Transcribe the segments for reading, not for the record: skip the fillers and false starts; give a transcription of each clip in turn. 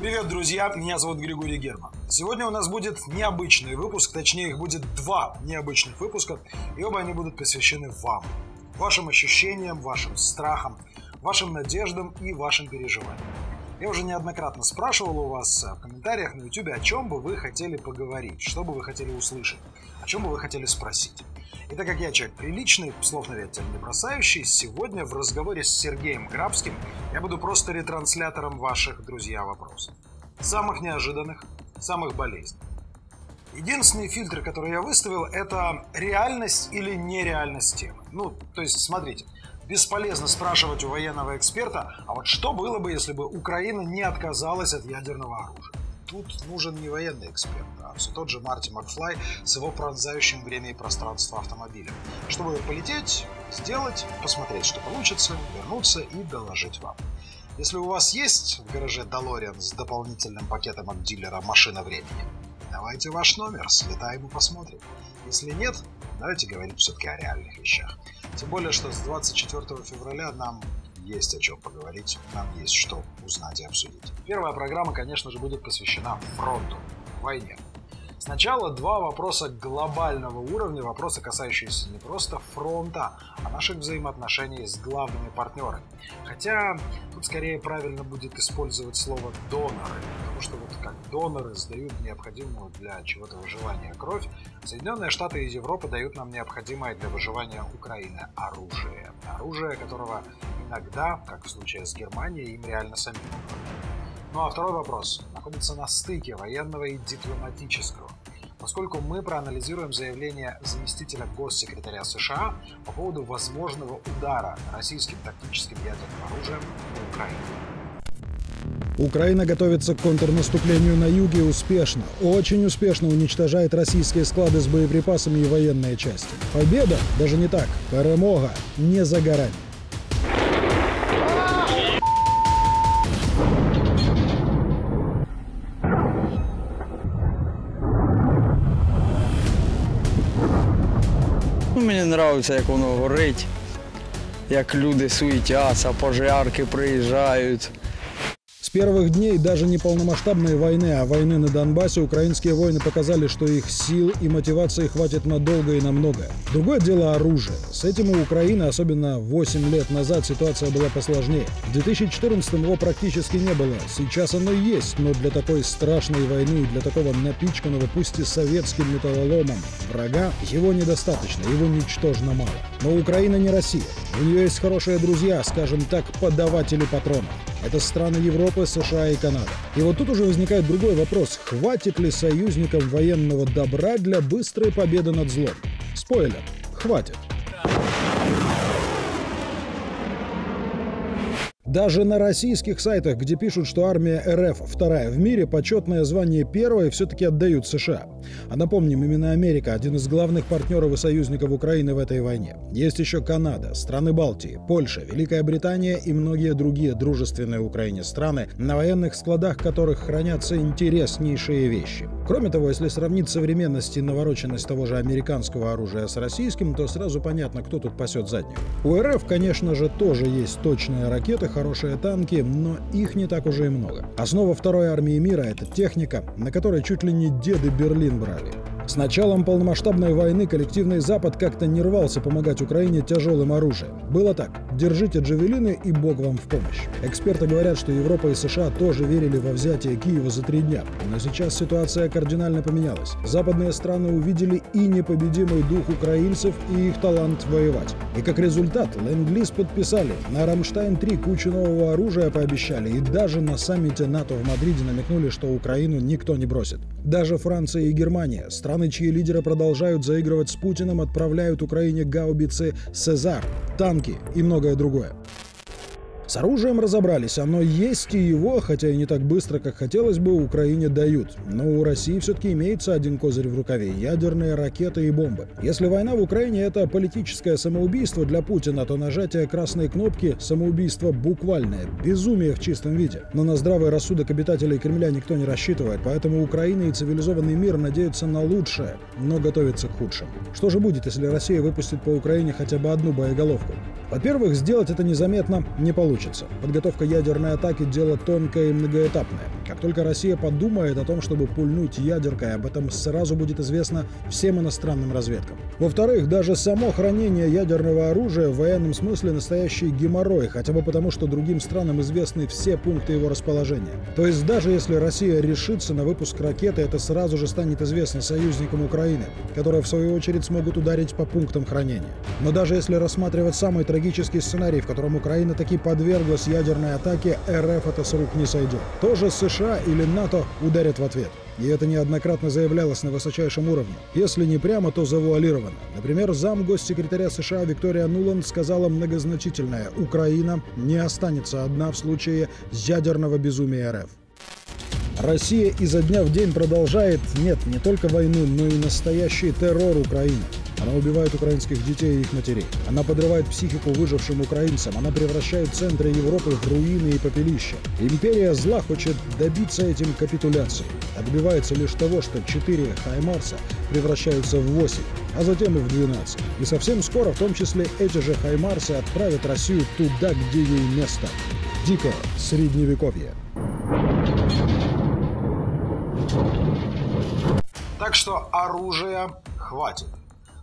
Привет, друзья! Меня зовут Григорий Герман. Сегодня у нас будет необычный выпуск, точнее их будет два необычных выпуска, и оба они будут посвящены вам, вашим ощущениям, вашим страхам, вашим надеждам и вашим переживаниям. Я уже неоднократно спрашивал у вас в комментариях на YouTube, о чем бы вы хотели поговорить, что бы вы хотели услышать, о чем бы вы хотели спросить. И так как я человек приличный, слов на ветер не бросающий, сегодня в разговоре с Сергеем Грабским я буду просто ретранслятором ваших, друзья, вопросов. Самых неожиданных, самых болезненных. Единственный фильтр, который я выставил, это реальность или нереальность темы. Ну, то есть, смотрите, бесполезно спрашивать у военного эксперта, а вот что было бы, если бы Украина не отказалась от ядерного оружия? Тут нужен не военный эксперт, а все тот же Марти Макфлай с его пронзающим время и пространство автомобилем, чтобы полететь, сделать, посмотреть, что получится, вернуться и доложить вам. Если у вас есть в гараже DeLorean с дополнительным пакетом от дилера «Машина времени», давайте ваш номер, слетаем и посмотрим. Если нет, давайте говорить все-таки о реальных вещах. Тем более, что с 24 февраля нам есть о чем поговорить, нам есть что узнать и обсудить. Первая программа, конечно же, будет посвящена фронту, войне. Сначала два вопроса глобального уровня, вопросы, касающиеся не просто фронта, а наших взаимоотношений с главными партнерами. Хотя тут скорее правильно будет использовать слово «доноры», потому что вот как доноры сдают необходимую для чего-то выживания кровь, Соединенные Штаты и Европа дают нам необходимое для выживания Украины оружие. Оружие, которого иногда, как в случае с Германией, им реально самим управляют. Ну а второй вопрос находится на стыке военного и дипломатического, поскольку мы проанализируем заявление заместителя госсекретаря США по поводу возможного удара российским тактическим ядерным оружием в Украине. Украина готовится к контрнаступлению на юге успешно, очень успешно уничтожает российские склады с боеприпасами и военные части. Победа, даже не так, перемога не за горами. Мені подобається, як воно горить, як люди суетятся, пожарки приїжджають. С первых дней даже не полномасштабной войны, а войны на Донбассе украинские воины показали, что их сил и мотивации хватит надолго и на многое. Другое дело оружие. С этим у Украины, особенно 8 лет назад, ситуация была посложнее. В 2014-м его практически не было. Сейчас оно есть, но для такой страшной войны, для такого напичканного, пусть и советским металлоломом, врага его недостаточно, его ничтожно мало. Но Украина не Россия. У нее есть хорошие друзья, скажем так, подаватели патронов. Это страны Европы, США и Канада. И вот тут уже возникает другой вопрос. Хватит ли союзникам военного добра для быстрой победы над злом? Спойлер. Хватит. Даже на российских сайтах, где пишут, что армия РФ вторая в мире, почетное звание первой все-таки отдают США. А напомним, именно Америка – один из главных партнеров и союзников Украины в этой войне. Есть еще Канада, страны Балтии, Польша, Великая Британия и многие другие дружественные Украине страны, на военных складах которых хранятся интереснейшие вещи. Кроме того, если сравнить современность и навороченность того же американского оружия с российским, то сразу понятно, кто тут пасет заднюю. У РФ, конечно же, тоже есть точные ракеты, хорошие танки, но их не так уже и много. Основа второй армии мира – это техника, на которой чуть ли не деды Берлин брали. С началом полномасштабной войны коллективный Запад как-то не рвался помогать Украине тяжелым оружием. Было так: держите джавелины и бог вам в помощь. Эксперты говорят, что Европа и США тоже верили во взятие Киева за 3 дня. Но сейчас ситуация кардинально поменялась. Западные страны увидели и непобедимый дух украинцев, и их талант воевать. И как результат ленд-лиз подписали, на «Рамштайн-3» кучу нового оружия пообещали, и даже на саммите НАТО в Мадриде намекнули, что Украину никто не бросит. Даже Франция и Германия, страны, чьи лидеры продолжают заигрывать с Путиным, отправляют Украине гаубицы «Цезар», танки и многое другое. С оружием разобрались, оно есть, и его, хотя и не так быстро, как хотелось бы, Украине дают. Но у России все-таки имеется один козырь в рукаве – ядерные ракеты и бомбы. Если война в Украине – это политическое самоубийство для Путина, то нажатие красной кнопки – самоубийство буквальное, безумие в чистом виде. Но на здравый рассудок обитателей Кремля никто не рассчитывает, поэтому Украина и цивилизованный мир надеются на лучшее, но готовятся к худшему. Что же будет, если Россия выпустит по Украине хотя бы одну боеголовку? Во-первых, сделать это незаметно не получится. Подготовка ядерной атаки – дело тонкое и многоэтапное. Как только Россия подумает о том, чтобы пульнуть ядеркой, об этом сразу будет известно всем иностранным разведкам. Во-вторых, даже само хранение ядерного оружия в военном смысле настоящий геморрой, хотя бы потому, что другим странам известны все пункты его расположения. То есть даже если Россия решится на выпуск ракеты, это сразу же станет известно союзникам Украины, которые в свою очередь смогут ударить по пунктам хранения. Но даже если рассматривать самый трагический сценарий, в котором Украина таки подверглась ядерной атаке, РФ это с рук не сойдет. Тоже США или НАТО ударят в ответ. И это неоднократно заявлялось на высочайшем уровне. Если не прямо, то завуалировано. Например, замгоссекретаря США Виктория Нулан сказала многозначительное: «Украина не останется одна в случае ядерного безумия РФ». Россия изо дня в день продолжает, нет, не только войну, но и настоящий террор Украины. Она убивает украинских детей и их матерей. Она подрывает психику выжившим украинцам. Она превращает центры Европы в руины и попелища. Империя зла хочет добиться этим капитуляции. Добивается лишь того, что 4 «Хаймарса» превращаются в 8, а затем и в 12. И совсем скоро, в том числе, эти же «Хаймарсы» отправят Россию туда, где ей место. Дикое средневековье. Так что оружия хватит.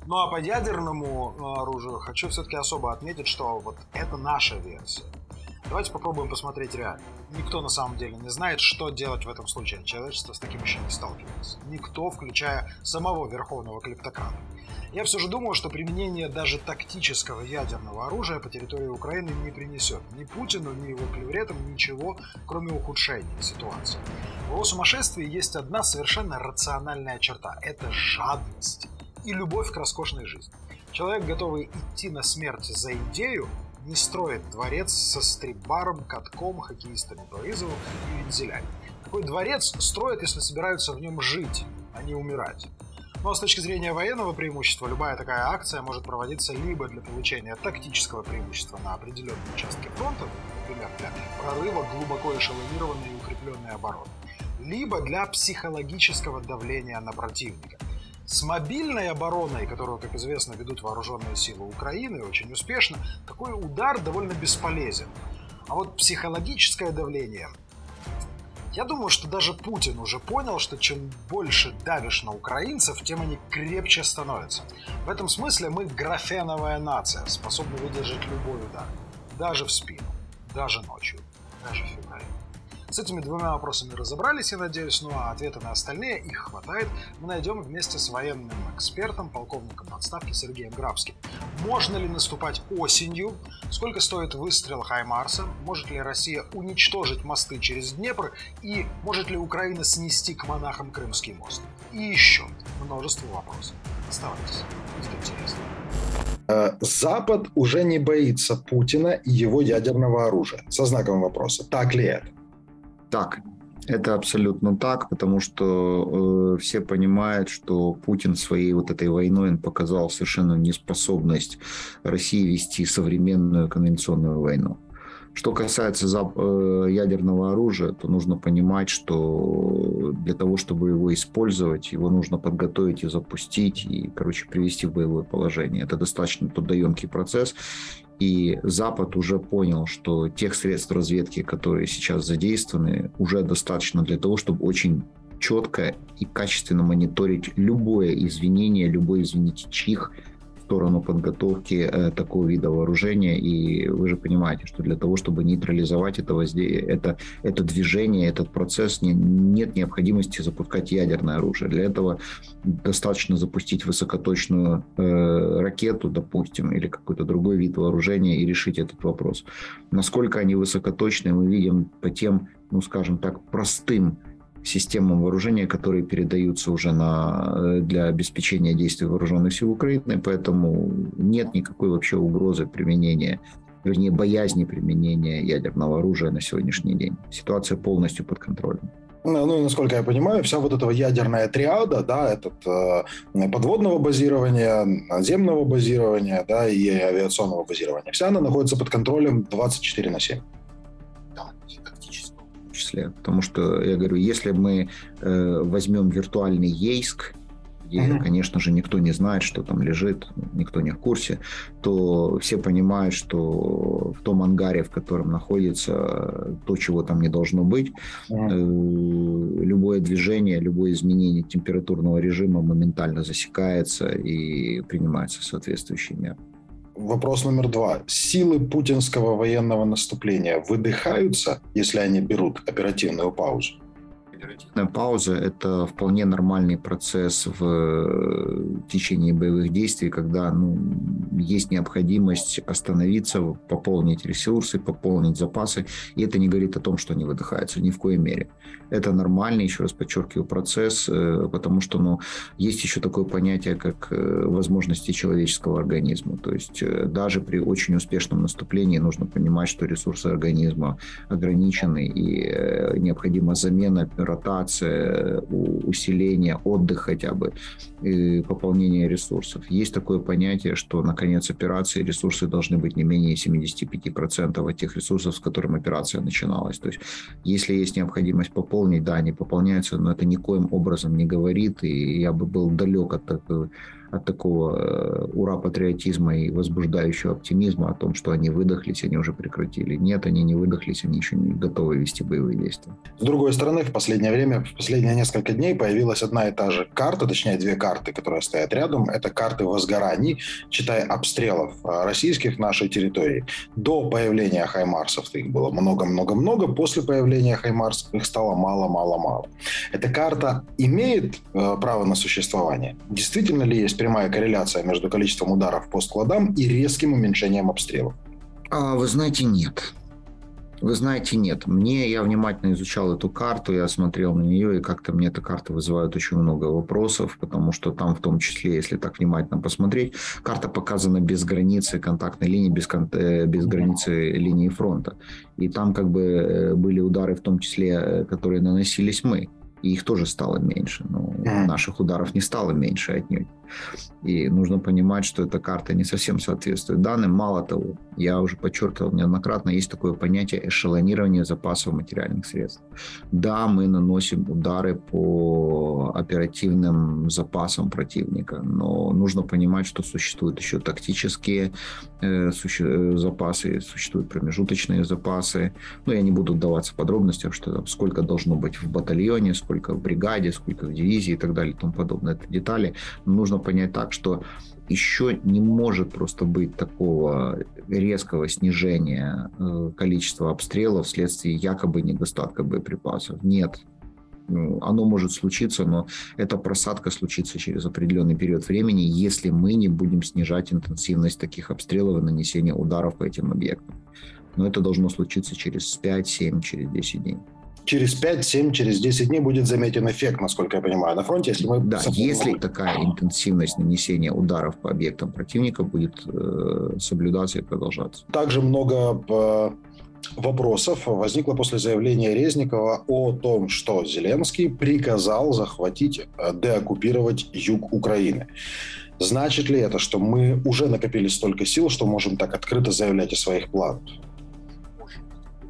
Ну а по ядерному оружию хочу все-таки особо отметить, что вот это наша версия. Давайте попробуем посмотреть реально. Никто на самом деле не знает, что делать в этом случае. Человечество с таким еще не сталкивалось. Никто, включая самого верховного клептократа. Я все же думаю, что применение даже тактического ядерного оружия по территории Украины не принесет ни Путину, ни его клеветам ничего, кроме ухудшения ситуации. В его сумасшествии есть одна совершенно рациональная черта – это жадность и любовь к роскошной жизни. Человек, готовый идти на смерть за идею, не строит дворец со стрип-баром, катком, хоккеистами по вызову и вензелями. Такой дворец строят, если собираются в нем жить, а не умирать. Но с точки зрения военного преимущества, любая такая акция может проводиться либо для получения тактического преимущества на определенном участке фронта, например, для прорыва глубоко эшелонированной и укрепленной обороны, либо для психологического давления на противника. С мобильной обороной, которую, как известно, ведут вооруженные силы Украины очень успешно, такой удар довольно бесполезен. А вот психологическое давление... Я думаю, что даже Путин уже понял, что чем больше давишь на украинцев, тем они крепче становятся. В этом смысле мы графеновая нация, способна выдержать любой удар. Даже в спину, даже ночью, даже в феврале. С этими двумя вопросами разобрались, я надеюсь, ну а ответы на остальные, их хватает, мы найдем вместе с военным экспертом, полковником в отставке Сергеем Грабским. Можно ли наступать осенью? Сколько стоит выстрел «Хаймарса»? Может ли Россия уничтожить мосты через Днепр? И может ли Украина снести к монахам Крымский мост? И еще множество вопросов. Оставайтесь, будет интересно. Запад уже не боится Путина и его ядерного оружия. Со знаком вопроса. Так ли это? Так, это абсолютно так, потому что все понимают, что Путин своей вот этой войной он показал совершенно неспособность России вести современную конвенционную войну. Что касается ядерного оружия, то нужно понимать, что для того, чтобы его использовать, его нужно подготовить и запустить, и, короче, привести в боевое положение. Это достаточно трудоемкий процесс. И Запад уже понял, что тех средств разведки, которые сейчас задействованы, уже достаточно для того, чтобы очень четко и качественно мониторить любое извинение, любой, извините, чих в сторону подготовки такого вида вооружения. И вы же понимаете, что для того, чтобы нейтрализовать это движение, этот процесс, нет необходимости запускать ядерное оружие. Для этого достаточно запустить высокоточную ракету, допустим, или какой-то другой вид вооружения и решить этот вопрос. Насколько они высокоточны, мы видим по тем, ну, скажем так, простым системам вооружения, которые передаются уже для обеспечения действий вооруженных сил Украины, поэтому нет никакой вообще угрозы применения, вернее, боязни применения ядерного оружия на сегодняшний день. Ситуация полностью под контролем. Ну и, насколько я понимаю, вся вот эта ядерная триада, да, подводного базирования, наземного базирования, да, и авиационного базирования, вся она находится под контролем 24/7. Да, фактически. В том числе, потому что, я говорю, если мы возьмем виртуальный Ейск, и, конечно же, никто не знает, что там лежит, никто не в курсе, то все понимают, что в том ангаре, в котором находится то, чего там не должно быть, любое движение, любое изменение температурного режима моментально засекается и принимаются соответствующие меры. Вопрос номер два. Силы путинского военного наступления выдыхаются, если они берут оперативную паузу? Оперативная пауза – это вполне нормальный процесс в течение боевых действий, когда есть необходимость остановиться, пополнить ресурсы, пополнить запасы. И это не говорит о том, что они выдыхаются, ни в коей мере. Это нормальный, еще раз подчеркиваю, процесс, потому что есть еще такое понятие, как возможности человеческого организма. То есть даже при очень успешном наступлении нужно понимать, что ресурсы организма ограничены, и необходима замена, ротация, усиление, отдых хотя бы, пополнение ресурсов. Есть такое понятие, что на конец операции ресурсы должны быть не менее 75% от тех ресурсов, с которыми операция начиналась. То есть если есть необходимость пополнить, да, они пополняются, но это никоим образом не говорит, и я бы был далек от такого ура-патриотизма и возбуждающего оптимизма о том, что они выдохлись, они уже прекратили. Нет, они не выдохлись, они еще не готовы вести боевые действия. С другой стороны, в последнее время, в последние несколько дней появилась одна и та же карта, точнее две карты, которые стоят рядом. Это карты возгораний, читай, обстрелов российских нашей территории. До появления Хаймарсов их было много-много-много, после появления Хаймарсов их стало мало-мало-мало. Эта карта имеет право на существование? Действительно ли есть прямая корреляция между количеством ударов по складам и резким уменьшением обстрелов? Вы знаете, нет. Я внимательно изучал эту карту, я смотрел на нее, и как-то мне эта карта вызывает очень много вопросов, потому что там, в том числе, если так внимательно посмотреть, карта показана без границы контактной линии, без границы линии фронта. И там как бы были удары, в том числе, которые наносились мы. И их тоже стало меньше. Наших ударов не стало меньше отнюдь. И нужно понимать, что эта карта не совсем соответствует данным. Мало того, я уже подчеркивал неоднократно, есть такое понятие эшелонирования запасов материальных средств. Да, мы наносим удары по оперативным запасам противника, но нужно понимать, что существуют еще тактические запасы, существуют промежуточные запасы. Я не буду вдаваться в подробности, что там, сколько должно быть в батальоне, сколько в бригаде, сколько в дивизии и так далее и тому подобное. Это детали. Нужно понять так, что еще не может просто быть такого резкого снижения количества обстрелов вследствие якобы недостатка боеприпасов. Нет. Оно может случиться, но эта просадка случится через определенный период времени, если мы не будем снижать интенсивность таких обстрелов и нанесения ударов по этим объектам. Но это должно случиться через 5-7, через 10 дней. Через 5-7, через 10 дней будет заметен эффект, насколько я понимаю, на фронте. Если такая интенсивность нанесения ударов по объектам противника будет соблюдаться и продолжаться. Также много вопросов возникло после заявления Резникова о том, что Зеленский приказал захватить, деоккупировать юг Украины. Значит ли это, что мы уже накопили столько сил, что можем так открыто заявлять о своих планах?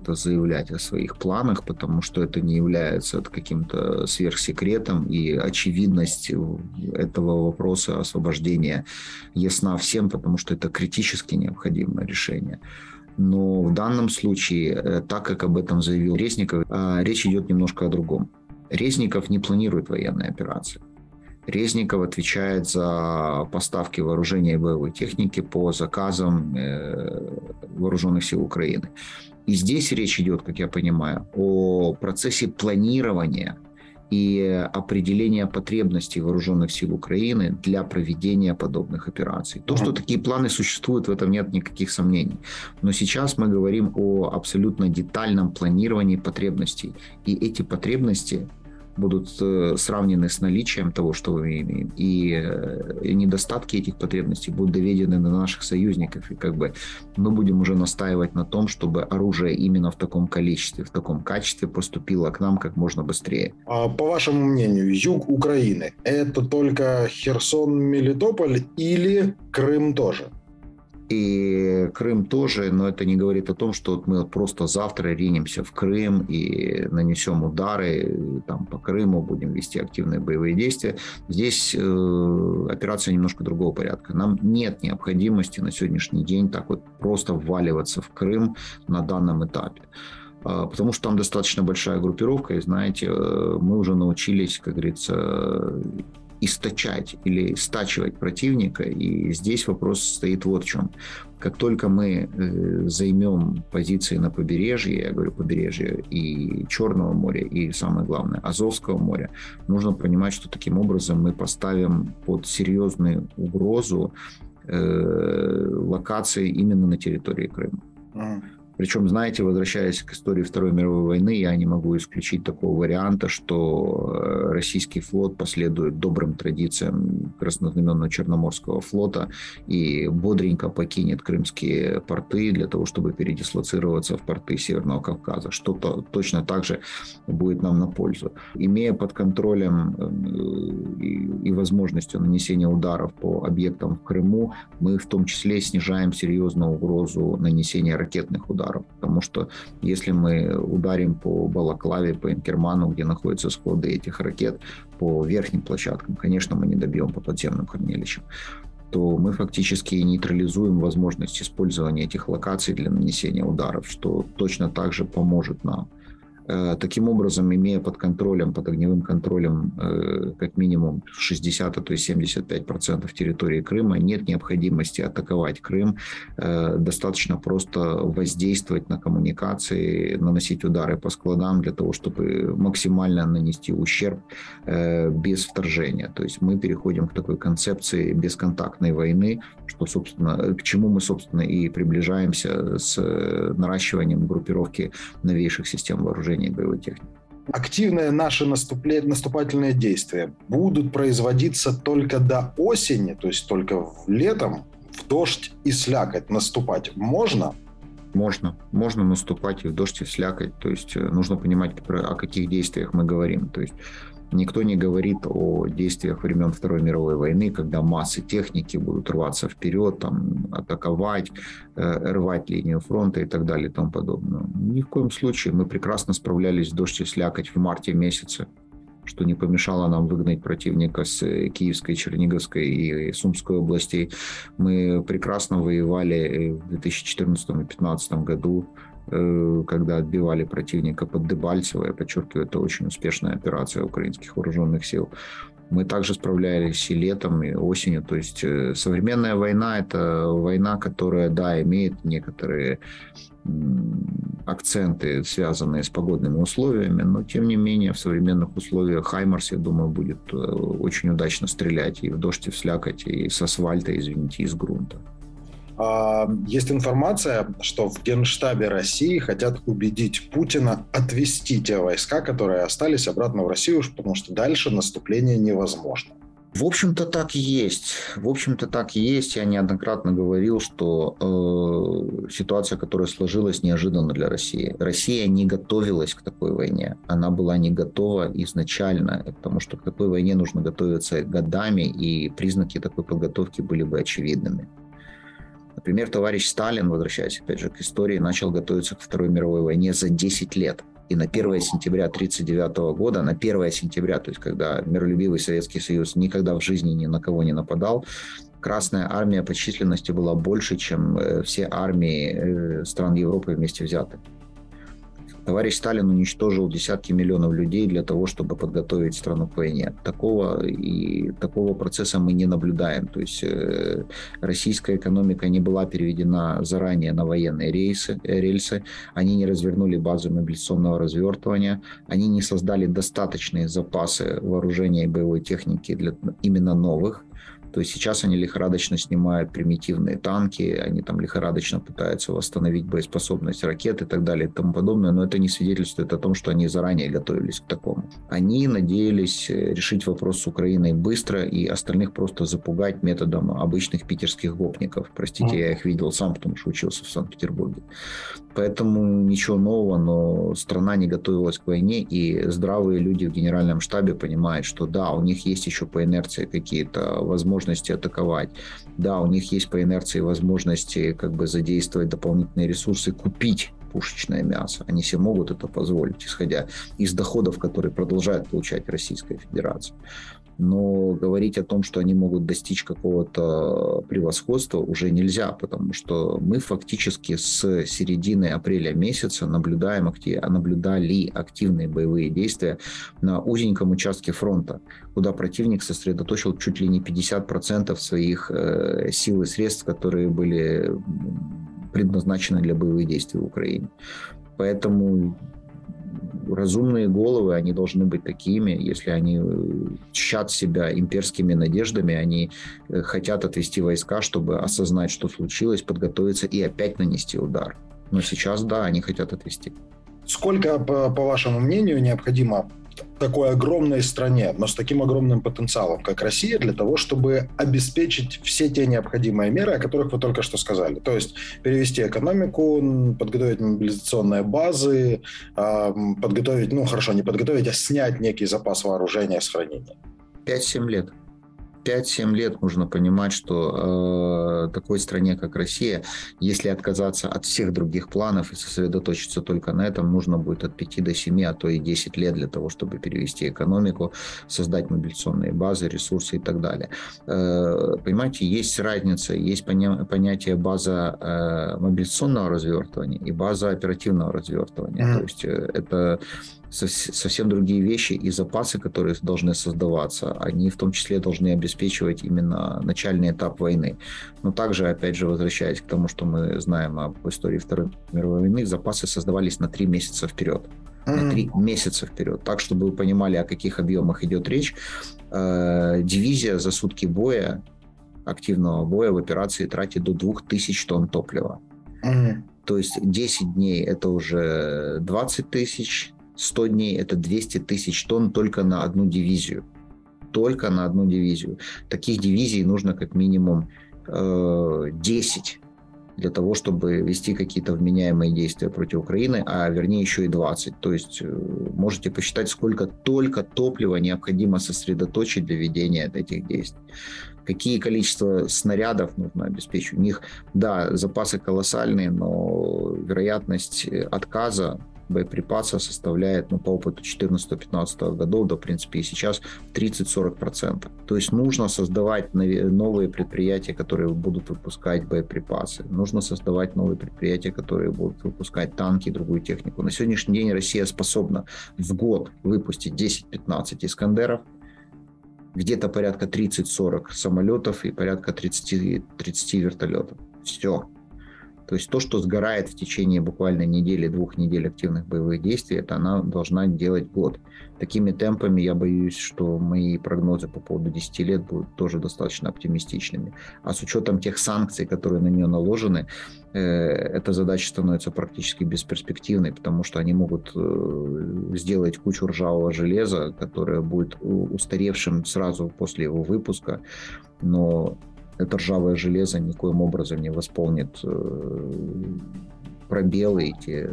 Заявлять о своих планах, потому что это не является каким-то сверхсекретом, и очевидность этого вопроса освобождения ясна всем, потому что это критически необходимое решение. Но в данном случае, так как об этом заявил Резников, речь идет немножко о другом. Резников не планирует военные операции. Резников отвечает за поставки вооружения и боевой техники по заказам вооруженных сил Украины. И здесь речь идет, как я понимаю, о процессе планирования и определения потребностей вооруженных сил Украины для проведения подобных операций. То, что такие планы существуют, в этом нет никаких сомнений. Но сейчас мы говорим о абсолютно детальном планировании потребностей. И эти потребности будут сравнены с наличием того, что мы имеем, и недостатки этих потребностей будут доведены до наших союзников, и мы будем уже настаивать на том, чтобы оружие именно в таком количестве, в таком качестве поступило к нам как можно быстрее. А по вашему мнению, юг Украины – это только Херсон, Мелитополь или Крым тоже? И Крым тоже, но это не говорит о том, что вот мы вот просто завтра ринемся в Крым и нанесем удары там, по Крыму, будем вести активные боевые действия. Здесь операция немножко другого порядка. Нам нет необходимости на сегодняшний день так вот просто вваливаться в Крым на данном этапе. Потому что там достаточно большая группировка, и, знаете, мы уже научились, как говорится, источать или стачивать противника, и здесь вопрос стоит вот в чем. Как только мы займем позиции на побережье, я говорю побережье и Черного моря, и самое главное Азовского моря, нужно понимать, что таким образом мы поставим под серьезную угрозу локации именно на территории Крыма. Причем, знаете, возвращаясь к истории Второй мировой войны, я не могу исключить такого варианта, что российский флот последует добрым традициям краснознаменного Черноморского флота и бодренько покинет крымские порты для того, чтобы передислоцироваться в порты Северного Кавказа. Что-то точно так же будет нам на пользу. Имея под контролем и возможностью нанесения ударов по объектам в Крыму, мы в том числе снижаем серьезную угрозу нанесения ракетных ударов. Потому что если мы ударим по Балаклаве, по Инкерману, где находятся склады этих ракет, по верхним площадкам, конечно, мы не добьем по подземным хранилищам, то мы фактически нейтрализуем возможность использования этих локаций для нанесения ударов, что точно так же поможет нам. Таким образом, имея под контролем, под огневым контролем как минимум 60, а то есть 75% территории Крыма, нет необходимости атаковать Крым, достаточно просто воздействовать на коммуникации, наносить удары по складам для того, чтобы максимально нанести ущерб без вторжения. То есть мы переходим к такой концепции бесконтактной войны, что, собственно, к чему мы, собственно, и приближаемся с наращиванием группировки новейших систем вооружений. Активные наши наступательные действия будут производиться только до осени, то есть только летом, в дождь и слякоть наступать можно? Можно наступать и в дождь, и в слякоть. То есть нужно понимать, о каких действиях мы говорим. То есть никто не говорит о действиях времен Второй мировой войны, когда массы техники будут рваться вперед, там, атаковать, рвать линию фронта и так далее и тому подобное. Ни в коем случае. Мы прекрасно справлялись с дождь и слякоть в марте месяце, что не помешало нам выгнать противника с Киевской, Черниговской и Сумской областей. Мы прекрасно воевали в 2014 и 2015 году, когда отбивали противника под Дебальцево. Я подчеркиваю, это очень успешная операция украинских вооруженных сил. Мы также справлялись и летом, и осенью. То есть современная война – это война, которая, да, имеет некоторые акценты, связанные с погодными условиями, но, тем не менее, в современных условиях «Хаймарс», я думаю, будет очень удачно стрелять и в дождь, и в слякоть, и с асфальта, извините, и с грунта. Есть информация, что в Генштабе России хотят убедить Путина отвести те войска, которые остались, обратно в Россию, потому что дальше наступление невозможно. В общем-то, так и есть. Я неоднократно говорил, что ситуация, которая сложилась, неожиданно для России. Россия не готовилась к такой войне. Она была не готова изначально, потому что к такой войне нужно готовиться годами, и признаки такой подготовки были бы очевидными. Например, товарищ Сталин, возвращаясь опять же к истории, начал готовиться к Второй мировой войне за 10 лет. И на 1 сентября 1939 года, на 1 сентября, то есть когда миролюбивый Советский Союз никогда в жизни ни на кого не нападал, Красная армия по численности была больше, чем все армии стран Европы вместе взятых. Товарищ Сталин уничтожил десятки миллионов людей для того, чтобы подготовить страну к войне. Такого процесса мы не наблюдаем. То есть российская экономика не была переведена заранее на военные рельсы. Они не развернули базу мобилизационного развертывания. Они не создали достаточные запасы вооружения и боевой техники для именно новых. То есть сейчас они лихорадочно снимают примитивные танки, они там лихорадочно пытаются восстановить боеспособность ракет и так далее и тому подобное, но это не свидетельствует о том, что они заранее готовились к такому. Они надеялись решить вопрос с Украиной быстро и остальных просто запугать методом обычных питерских гопников. Простите, я их видел сам, потому что учился в Санкт-Петербурге. Поэтому ничего нового, но страна не готовилась к войне, и здравые люди в Генеральном штабе понимают, что да, у них есть еще по инерции какие-то возможности возможности атаковать. Да, у них есть по инерции возможности как бы задействовать дополнительные ресурсы, купить пушечное мясо. Они себе могут это позволить, исходя из доходов, которые продолжает получать Российская Федерация. Но говорить о том, что они могут достичь какого-то превосходства, уже нельзя, потому что мы фактически с середины апреля месяца наблюдали активные боевые действия на узеньком участке фронта, куда противник сосредоточил чуть ли не 50% своих сил и средств, которые были предназначены для боевых действий в Украине. Поэтому разумные головы, они должны быть такими, если они тщат себя имперскими надеждами, они хотят отвести войска, чтобы осознать, что случилось, подготовиться и опять нанести удар. Но сейчас, да, они хотят отвести. Сколько, по вашему мнению, необходимо такой огромной стране, но с таким огромным потенциалом, как Россия, для того, чтобы обеспечить все те необходимые меры, о которых вы только что сказали? То есть перевести экономику, подготовить мобилизационные базы, подготовить, ну хорошо, не подготовить, а снять некий запас вооружения с хранения. 5-7 лет. 5-7 лет нужно понимать, что такой стране, как Россия, если отказаться от всех других планов и сосредоточиться только на этом, нужно будет от 5 до 7, а то и 10 лет для того, чтобы перевести экономику, создать мобилизационные базы, ресурсы и так далее. Понимаете, есть разница, есть понятие база мобилизационного развертывания и база оперативного развертывания. То есть это совсем другие вещи, и запасы, которые должны создаваться, они в том числе должны обеспечивать именно начальный этап войны. Но также, опять же, возвращаясь к тому, что мы знаем об истории Второй мировой войны, запасы создавались на 3 месяца вперед. На 3 месяца вперед. Так, чтобы вы понимали, о каких объемах идет речь, дивизия за сутки боя, активного боя в операции тратит до 2000 тонн топлива. То есть 10 дней это уже 20 тысяч, 100 дней это 200 тысяч тонн только на одну дивизию. Только на одну дивизию. Таких дивизий нужно как минимум 10 для того, чтобы вести какие-то вменяемые действия против Украины, а вернее еще и 20. То есть можете посчитать, сколько только топлива необходимо сосредоточить для ведения этих действий. Какие количество снарядов нужно обеспечить. У них, да, запасы колоссальные, но вероятность отказа боеприпаса составляет, по опыту 2014-2015 годов, да, в принципе, и сейчас 30-40%. То есть нужно создавать новые предприятия, которые будут выпускать боеприпасы. Нужно создавать новые предприятия, которые будут выпускать танки и другую технику. На сегодняшний день Россия способна в год выпустить 10-15 «Искандеров», где-то порядка 30-40 самолетов и порядка 30 вертолетов. Все. То есть то, что сгорает в течение буквально недели, 2 недель активных боевых действий, это она должна делать год. Такими темпами, я боюсь, что мои прогнозы по поводу 10 лет будут тоже достаточно оптимистичными. А с учетом тех санкций, которые на нее наложены, эта задача становится практически бесперспективной, потому что они могут сделать кучу ржавого железа, которое будет устаревшим сразу после его выпуска, но это ржавое железо никоим образом не восполнит пробелы, эти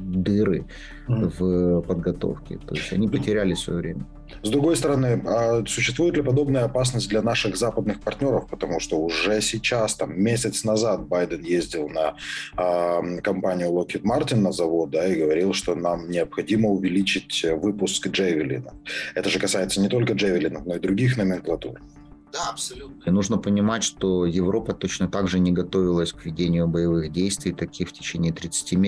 дыры в подготовке. То есть они потеряли свое время. С другой стороны, а существует ли подобная опасность для наших западных партнеров? Потому что уже сейчас, месяц назад Байден ездил на компанию Lockheed Martin на завод, да, и говорил, что нам необходимо увеличить выпуск Джавелина. Это же касается не только Джавелинов, но и других номенклатур. Да, абсолютно. И нужно понимать, что Европа точно так же не готовилась к ведению боевых действий таких в течение 30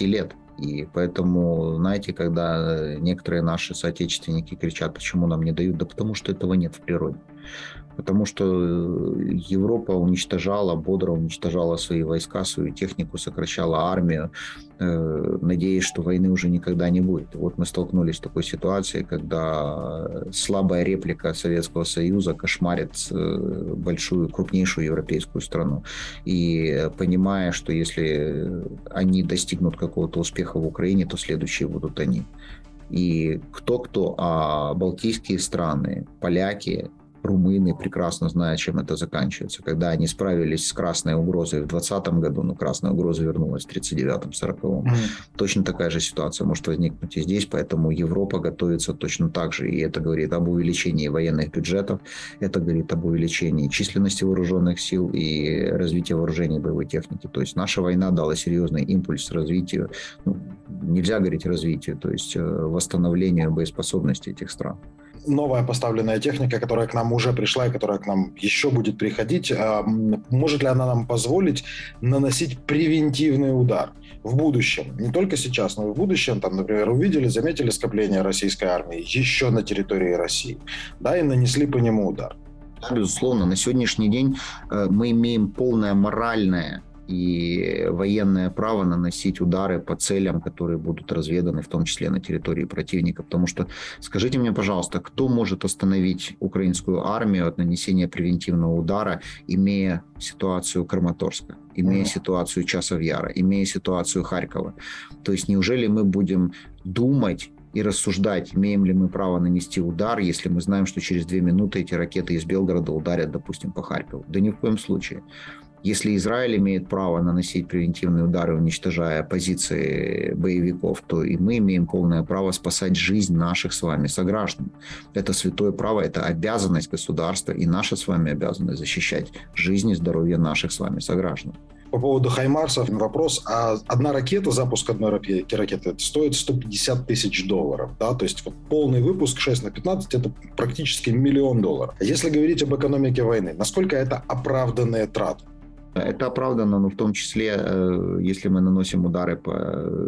лет. И поэтому, знаете, когда некоторые наши соотечественники кричат, почему нам не дают, да потому что этого нет в природе. Потому что Европа уничтожала, бодро уничтожала свои войска, свою технику, сокращала армию, надеясь, что войны уже никогда не будет. Вот мы столкнулись с такой ситуацией, когда слабая реплика Советского Союза кошмарит большую, крупнейшую европейскую страну. И понимая, что если они достигнут какого-то успеха в Украине, то следующие будут они. И кто-кто, а балтийские страны, поляки, румыны прекрасно знают, чем это заканчивается. Когда они справились с красной угрозой в 2020 году, но красная угроза вернулась в 1939-1940. Точно такая же ситуация может возникнуть и здесь, поэтому Европа готовится точно так же. И это говорит об увеличении военных бюджетов, это говорит об увеличении численности вооруженных сил и развитии вооружений и боевой техники. То есть наша война дала серьезный импульс развитию, нельзя говорить развитию, то есть восстановлению боеспособности этих стран. Новая поставленная техника, которая к нам уже пришла и которая к нам еще будет приходить, может ли она нам позволить наносить превентивный удар в будущем? Не только сейчас, но и в будущем. Там, например, увидели, заметили скопление российской армии еще на территории России, да, и нанесли по нему удар. Безусловно, на сегодняшний день мы имеем полное моральное и военное право наносить удары по целям, которые будут разведаны, в том числе на территории противника. Потому что, скажите мне, пожалуйста, кто может остановить украинскую армию от нанесения превентивного удара, имея ситуацию Краматорска, имея ситуацию Часовьяра, имея ситуацию Харькова? То есть неужели мы будем думать и рассуждать, имеем ли мы право нанести удар, если мы знаем, что через 2 минуты эти ракеты из Белгорода ударят, допустим, по Харькову? Да ни в коем случае. Если Израиль имеет право наносить превентивные удары, уничтожая позиции боевиков, то и мы имеем полное право спасать жизнь наших с вами сограждан. Это святое право, это обязанность государства и наша с вами обязанность защищать жизнь и здоровье наших с вами сограждан. По поводу «Хаймарсов» вопрос. Одна ракета, запуск одной ракеты стоит $150 тысяч. Да? То есть полный выпуск 6x15 – это практически $1 миллион. Если говорить об экономике войны, насколько это оправданные траты? Это оправдано, но в том числе, если мы наносим удары,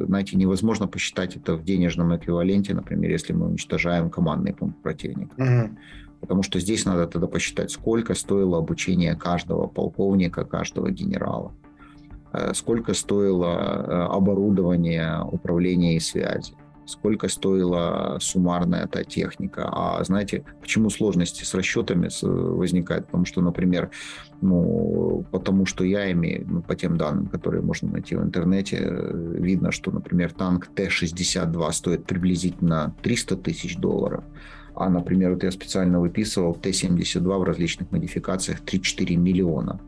знаете, невозможно посчитать это в денежном эквиваленте, например, если мы уничтожаем командный пункт противника. Потому что здесь надо тогда посчитать, сколько стоило обучение каждого полковника, каждого генерала, сколько стоило оборудование, управление и связи, сколько стоила суммарная эта техника. А знаете, почему сложности с расчетами возникают? Потому что, например, потому что я имею, по тем данным, которые можно найти в интернете, видно, что, например, танк Т-62 стоит приблизительно $300 тысяч, а, например, вот я специально выписывал Т-72 в различных модификациях $3-4 миллиона.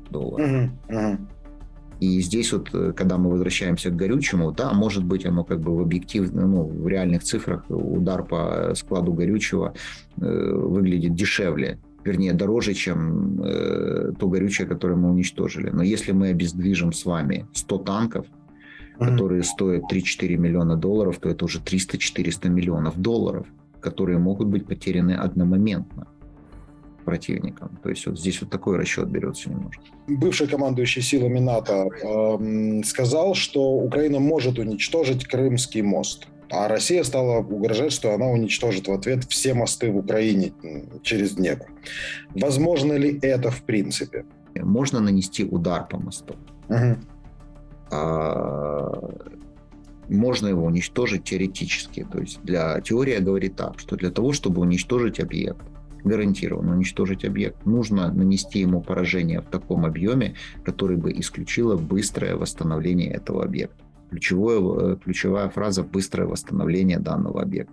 И здесь вот, когда мы возвращаемся к горючему, да, может быть, оно как бы в объективном, в реальных цифрах удар по складу горючего выглядит дешевле, вернее, дороже, чем то горючее, которое мы уничтожили. Но если мы обездвижим с вами 100 танков, которые стоят $3-4 миллиона, то это уже $300-400 миллионов, которые могут быть потеряны одномоментно противником. То есть вот здесь вот такой расчет берется немножко. Бывший командующий силами НАТО сказал, что Украина может уничтожить Крымский мост, а Россия стала угрожать, что она уничтожит в ответ все мосты в Украине через Днепр. Возможно ли это в принципе? Можно нанести удар по мосту. Можно его уничтожить теоретически. То есть теория говорит так, что для того, чтобы уничтожить объект, гарантированно уничтожить объект, нужно нанести ему поражение в таком объеме, который бы исключило быстрое восстановление этого объекта. Ключевая фраза — быстрое восстановление данного объекта.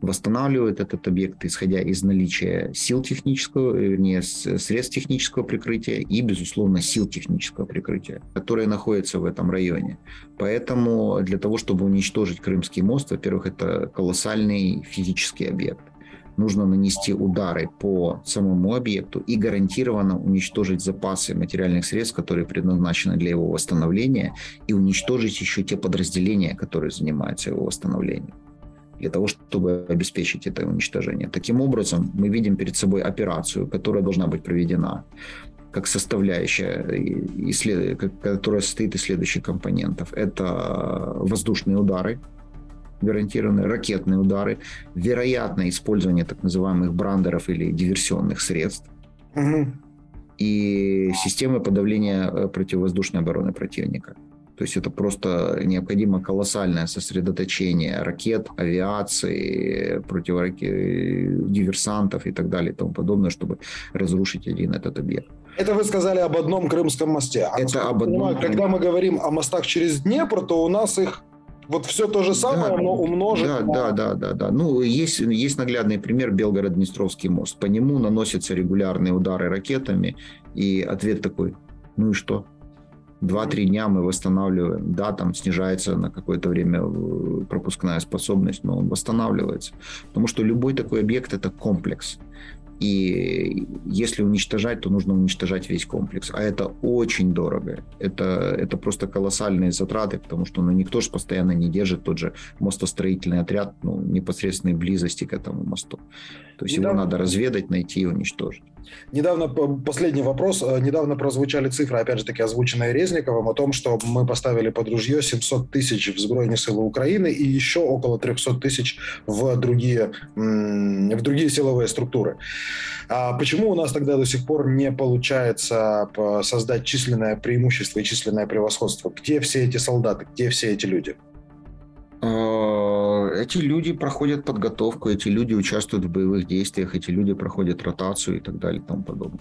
Восстанавливает этот объект, исходя из наличия сил технического, вернее, средств технического прикрытия и, безусловно, сил технического прикрытия, которые находятся в этом районе. Поэтому для того, чтобы уничтожить Крымский мост, во-первых, это колоссальный физический объект. Нужно нанести удары по самому объекту и гарантированно уничтожить запасы материальных средств, которые предназначены для его восстановления, и уничтожить еще те подразделения, которые занимаются его восстановлением, для того, чтобы обеспечить это уничтожение. Таким образом, мы видим перед собой операцию, которая должна быть проведена как составляющая, которая состоит из следующих компонентов. Это воздушные удары, гарантированные ракетные удары, вероятно, использование так называемых брандеров или диверсионных средств и системы подавления противовоздушной обороны противника. То есть это просто необходимо колоссальное сосредоточение ракет, авиации, диверсантов и так далее и тому подобное, чтобы разрушить один этот объект. Это вы сказали об одном Крымском мосте. А это об одном... Когда мы говорим о мостах через Днепр, то у нас их Вот все то же самое, да, но умножить. Да, на... да. Ну, есть наглядный пример — Белгород-Днестровский мост. По нему наносятся регулярные удары ракетами, и ответ такой: ну и что? 2-3 дня мы восстанавливаем. Да, там снижается на какое-то время пропускная способность, но он восстанавливается. Потому что любой такой объект — это комплекс. И если уничтожать, то нужно уничтожать весь комплекс. А это очень дорого. Это просто колоссальные затраты, потому что никто же постоянно не держит тот же мостостроительный отряд в непосредственной близости к этому мосту. То есть его надо разведать, найти и уничтожить. Недавно, последний вопрос, недавно прозвучали цифры, опять же таки озвученные Резниковым, о том, что мы поставили под ружье 700 тысяч в Сбройные силы Украины и еще около 300 тысяч в другие силовые структуры. А почему у нас тогда до сих пор не получается создать численное преимущество и численное превосходство? Где все эти солдаты, где все эти люди? Эти люди проходят подготовку, эти люди участвуют в боевых действиях, эти люди проходят ротацию и так далее и тому подобное.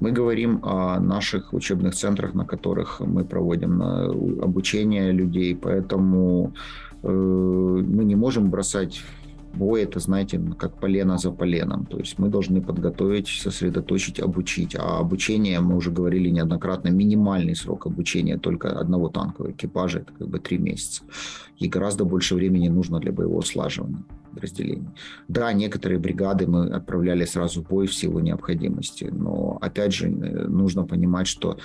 Мы говорим о наших учебных центрах, на которых мы проводим обучение людей, поэтому мы не можем бросать бой, это, знаете, как полено за поленом. То есть мы должны подготовить, сосредоточить, обучить. А обучение, мы уже говорили неоднократно, минимальный срок обучения только одного танкового экипажа — это 3 месяца. И гораздо больше времени нужно для боевого слаживания подразделений. Да, некоторые бригады мы отправляли сразу в бой в силу необходимости, но, опять же, нужно понимать, что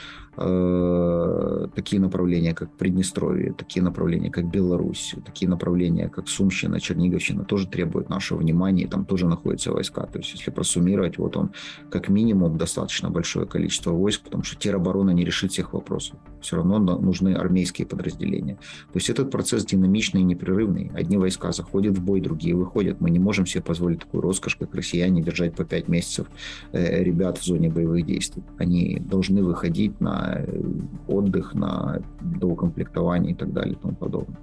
такие направления, как Приднестровье, такие направления, как Беларусь, такие направления, как Сумщина, Черниговщина, тоже требуют нашего внимания, и там тоже находятся войска. То есть, если просуммировать, вот он как минимум достаточно большое количество войск, потому что тероборона не решит всех вопросов. Все равно нужны армейские подразделения. То есть, этот процесс динамичный и непрерывный. Одни войска заходят в бой, другие выходят. Мы не можем себе позволить такую роскошь, как россияне, держать по 5 месяцев ребят в зоне боевых действий. Они должны выходить на отдых, на доукомплектование и так далее и тому подобное.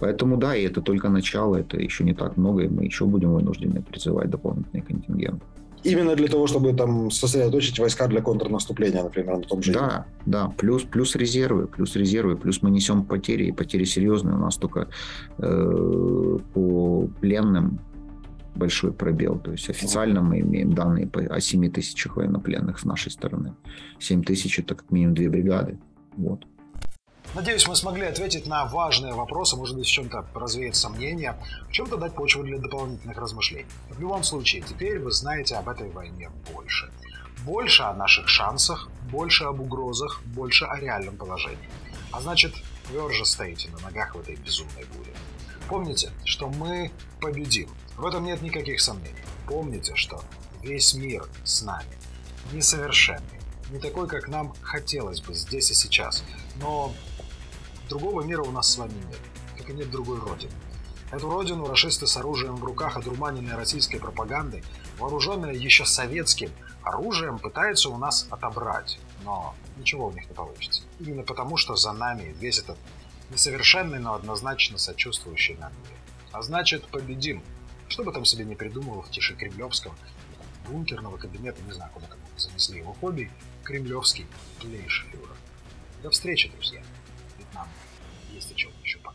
Поэтому да, и это только начало, это еще не так много, и мы еще будем вынуждены призывать дополнительные контингенты. Именно для того, чтобы там сосредоточить войска для контрнаступления, например, на том же. Да, да, плюс резервы, плюс мы несем потери, и потери серьезные. У нас только по пленным большой пробел. То есть официально мы имеем данные о 7 тысячах военнопленных с нашей стороны. 7 тысяч – это как минимум 2 бригады. Вот. Надеюсь, мы смогли ответить на важные вопросы, может быть, в чем-то развеять сомнения, в чем-то дать почву для дополнительных размышлений. В любом случае, теперь вы знаете об этой войне больше. Больше о наших шансах, больше об угрозах, больше о реальном положении. А значит, тверже стоите на ногах в этой безумной буре. Помните, что мы победим. В этом нет никаких сомнений. Помните, что весь мир с нами. Несовершенный, не такой, как нам хотелось бы здесь и сейчас, но... другого мира у нас с вами нет, как и нет другой родины. Эту родину рашисты с оружием в руках, одурманенной российской пропагандой, вооруженные еще советским оружием, пытаются у нас отобрать. Но ничего у них не получится. Именно потому, что за нами весь этот несовершенный, но однозначно сочувствующий нам мир. А значит, победим. Что бы там себе не придумывал в тиши кремлевского бункерного кабинета, не знаю, куда там занесли его хобби, кремлевский плейшфюрер. До встречи, друзья! Нам есть о чем еще поговорить.